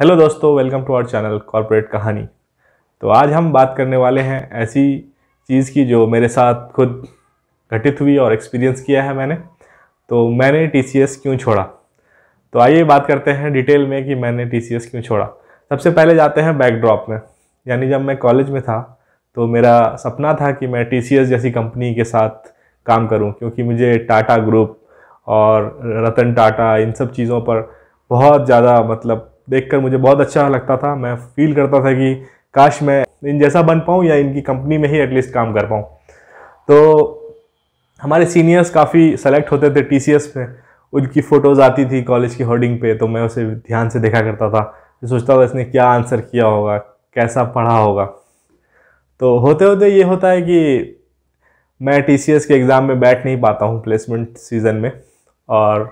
Hello दोस्तों, welcome to our channel corporate Kahani. तो आज हम बात करने वाले हैं ऐसी चीज़ की जो मेरे साथ खुद घटित हुई और एक्सपीरियंस किया है मैंने। तो मैंने TCS क्यों छोड़ा, तो आइए बात करते हैं डिटेल में कि मैंने TCS क्यों छोड़ा। सबसे पहले जाते हैं बैकड्रॉप में, यानी जब मैं कॉलेज में था तो मेरा सपना था कि मैं TCS जैसी कंपनी के साथ काम करूं, क्योंकि मुझे टाटा ग्रुप और रतन टाटा इन सब चीज़ों पर बहुत ज़्यादा मतलब देखकर मुझे बहुत अच्छा लगता था। मैं फील करता था कि काश मैं इन जैसा बन पाऊं या इनकी कंपनी में ही एटलीस्ट काम कर पाऊं। तो हमारे सीनियर्स काफ़ी सेलेक्ट होते थे TCS में, उनकी फ़ोटोज़ आती थी कॉलेज की होर्डिंग पे, तो मैं उसे ध्यान से देखा करता था। सोचता था इसने क्या आंसर किया होगा, कैसा पढ़ा होगा। तो होते होते ये होता है कि मैं TCS के एग्ज़ाम में बैठ नहीं पाता हूँ प्लेसमेंट सीज़न में, और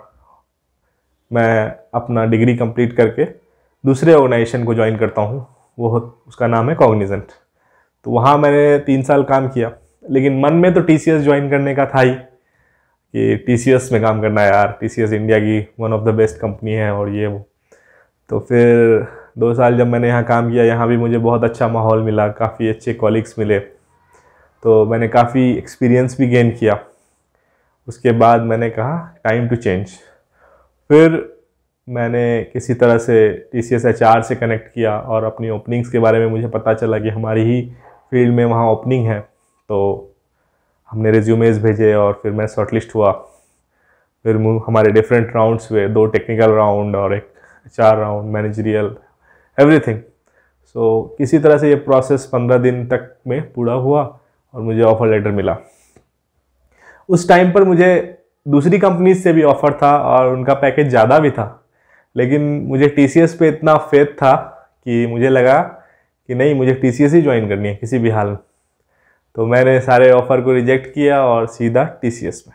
मैं अपना डिग्री कंप्लीट करके दूसरे ऑर्गेनाइजेशन को ज्वाइन करता हूँ, वो उसका नाम है कॉग्निजेंट। तो वहाँ मैंने 3 साल काम किया, लेकिन मन में तो TCS ज्वाइन करने का था ही कि TCS में काम करना है यार, TCS इंडिया की one of the best company है और ये वो। तो फिर 2 साल जब मैंने यहाँ काम किया, यहाँ भी मुझे बहुत अच्छा माहौल मिला, काफ़ी अच्छे कॉलिग्स मिले, तो मैंने काफ़ी एक्सपीरियंस भी गेन किया। उसके बाद मैंने कहा टाइम टू चेंज। फिर मैंने किसी तरह से TCS HR से कनेक्ट किया और अपनी ओपनिंग्स के बारे में मुझे पता चला कि हमारी ही फील्ड में वहाँ ओपनिंग है। तो हमने रिज्यूमेज़ भेजे और फिर मैं शॉर्टलिस्ट हुआ। फिर हमारे डिफरेंट राउंड्स हुए, 2 टेक्निकल राउंड और एक HR round, managerial, everything. So किसी तरह से ये प्रोसेस 15 दिन तक में पूरा हुआ और मुझे ऑफ़र लेटर मिला। उस टाइम पर मुझे दूसरी कंपनीज से भी ऑफ़र था और उनका पैकेज ज़्यादा भी था, लेकिन मुझे TCS पे इतना फेथ था कि मुझे लगा कि नहीं, मुझे TCS ही ज्वाइन करनी है किसी भी हाल में। तो मैंने सारे ऑफ़र को रिजेक्ट किया और सीधा TCS में।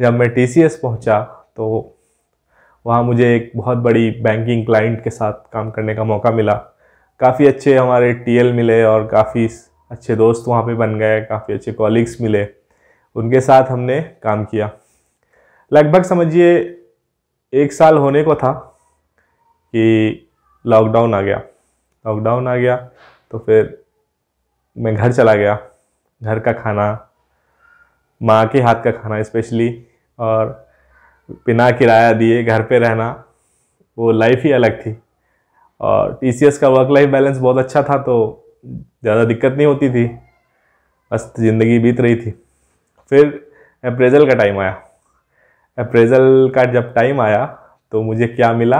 जब मैं TCS पहुंचा तो वहाँ मुझे एक बहुत बड़ी बैंकिंग क्लाइंट के साथ काम करने का मौका मिला। काफ़ी अच्छे हमारे TL मिले और काफ़ी अच्छे दोस्त वहाँ पे बन गए, काफ़ी अच्छे कॉलिग्स मिले, उनके साथ हमने काम किया। लगभग समझिए 1 साल होने को था कि लॉकडाउन आ गया। तो फिर मैं घर चला गया। घर का खाना, माँ के हाथ का खाना स्पेशली, और बिना किराया दिए घर पे रहना, वो लाइफ ही अलग थी। और TCS का वर्क लाइफ बैलेंस बहुत अच्छा था, तो ज़्यादा दिक्कत नहीं होती थी, बस ज़िंदगी बीत रही थी। फिर अप्रेजल का टाइम आया। अप्रेजल का जब टाइम आया तो मुझे क्या मिला,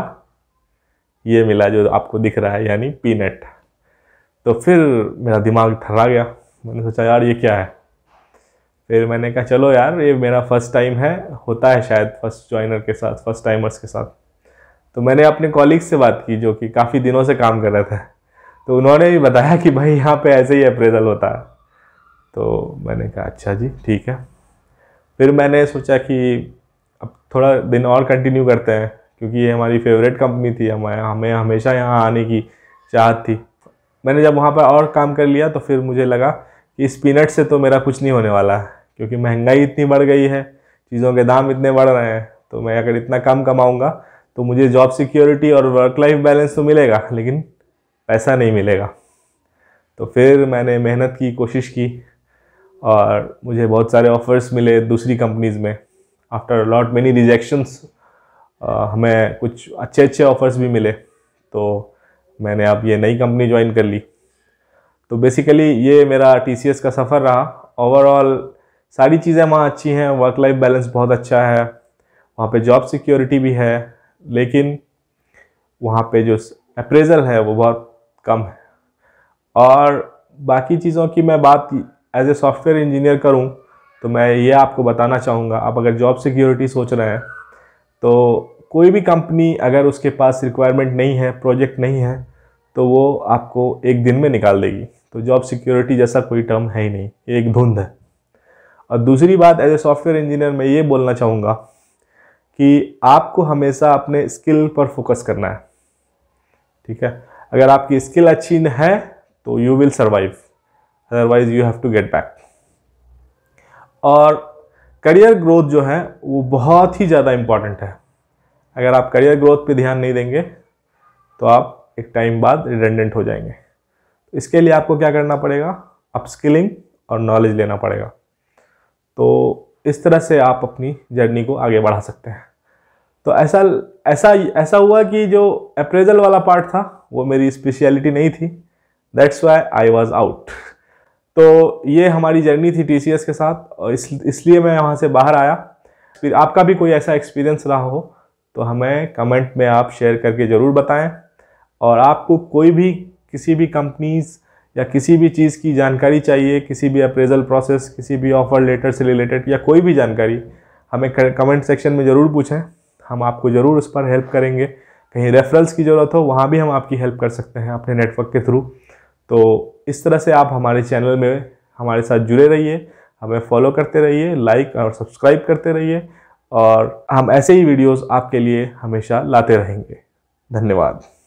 ये मिला जो आपको दिख रहा है, यानी पीनट। तो फिर मेरा दिमाग थर्रा गया। मैंने सोचा यार ये क्या है। फिर मैंने कहा चलो यार, ये मेरा फर्स्ट टाइम है, होता है शायद फर्स्ट जॉइनर के साथ, फर्स्ट टाइमर्स के साथ। तो मैंने अपने कॉलिग्स से बात की जो कि काफ़ी दिनों से काम कर रहे थे, तो उन्होंने भी बताया कि भाई यहाँ पे ऐसे ही अप्रेजल होता है। तो मैंने कहा अच्छा जी ठीक है। फिर मैंने सोचा कि अब थोड़ा दिन और कंटिन्यू करते हैं, क्योंकि ये हमारी फेवरेट कंपनी थी, हमें हमेशा यहाँ आने की चाहत थी। मैंने जब वहाँ पर और काम कर लिया तो फिर मुझे लगा कि इस पीनट से तो मेरा कुछ नहीं होने वाला है, क्योंकि महंगाई इतनी बढ़ गई है, चीज़ों के दाम इतने बढ़ रहे हैं। तो मैं अगर इतना कम कमाऊँगा तो मुझे जॉब सिक्योरिटी और वर्क लाइफ बैलेंस तो मिलेगा, लेकिन पैसा नहीं मिलेगा। तो फिर मैंने मेहनत की, कोशिश की, और मुझे बहुत सारे ऑफ़र्स मिले दूसरी कंपनीज़ में। आफ्टर लॉट मेनी रिजेक्शंस हमें कुछ अच्छे अच्छे ऑफ़र्स भी मिले, तो मैंने अब ये नई कंपनी ज्वाइन कर ली। तो बेसिकली ये मेरा TCS का सफ़र रहा। ओवरऑल सारी चीज़ें वहाँ अच्छी हैं, वर्क लाइफ बैलेंस बहुत अच्छा है, वहाँ पे जॉब सिक्योरिटी भी है, लेकिन वहाँ पे जो अप्रेजल है वो बहुत कम है। और बाकी चीज़ों की मैं बात एज ए सॉफ्टवेयर इंजीनियर करूँ तो मैं ये आपको बताना चाहूँगा, आप अगर जॉब सिक्योरिटी सोच रहे हैं तो कोई भी कंपनी अगर उसके पास रिक्वायरमेंट नहीं है, प्रोजेक्ट नहीं है, तो वो आपको एक दिन में निकाल देगी। तो जॉब सिक्योरिटी जैसा कोई टर्म है ही नहीं, ये एक धुंध है। और दूसरी बात, एज ए सॉफ्टवेयर इंजीनियर मैं ये बोलना चाहूँगा कि आपको हमेशा अपने स्किल पर फोकस करना है, ठीक है। अगर आपकी स्किल अच्छी है तो you will survive, otherwise you have to get back. और करियर ग्रोथ जो है वो बहुत ही ज़्यादा इम्पॉर्टेंट है। अगर आप करियर ग्रोथ पे ध्यान नहीं देंगे तो आप एक टाइम बाद रिडंडेंट हो जाएंगे। इसके लिए आपको क्या करना पड़ेगा, अपस्किलिंग और नॉलेज लेना पड़ेगा। तो इस तरह से आप अपनी जर्नी को आगे बढ़ा सकते हैं। तो ऐसा हुआ कि जो अप्रेजल वाला पार्ट था वो मेरी स्पेशलिटी नहीं थी, that's why I was out. तो ये हमारी जर्नी थी टीसीएस के साथ, और इसलिए मैं वहाँ से बाहर आया। फिर आपका भी कोई ऐसा एक्सपीरियंस रहा हो तो हमें कमेंट में आप शेयर करके ज़रूर बताएं। और आपको कोई भी किसी भी कंपनीज़ या किसी भी चीज़ की जानकारी चाहिए, किसी भी अप्रेजल प्रोसेस, किसी भी ऑफ़र लेटर से रिलेटेड या कोई भी जानकारी हमें कमेंट सेक्शन में ज़रूर पूछें, हम आपको ज़रूर उस पर हेल्प करेंगे। कहीं रेफरल्स की ज़रूरत हो वहाँ भी हम आपकी हेल्प कर सकते हैं अपने नेटवर्क के थ्रू। तो इस तरह से आप हमारे चैनल में हमारे साथ जुड़े रहिए, हमें फॉलो करते रहिए, लाइक और सब्सक्राइब करते रहिए, और हम ऐसे ही वीडियोस आपके लिए हमेशा लाते रहेंगे। धन्यवाद।